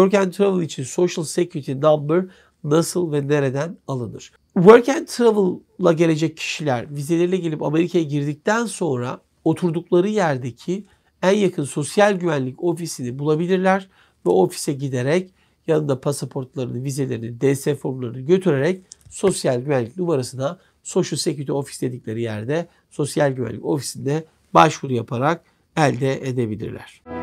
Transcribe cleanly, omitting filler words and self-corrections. Work and Travel için Social Security Number nasıl ve nereden alınır? Work and Travel'la gelecek kişiler vizeleriyle gelip Amerika'ya girdikten sonra oturdukları yerdeki en yakın sosyal güvenlik ofisini bulabilirler ve ofise giderek yanında pasaportlarını, vizelerini, DS formlarını götürerek sosyal güvenlik numarasına Social Security Office dedikleri yerde sosyal güvenlik ofisinde başvuru yaparak elde edebilirler.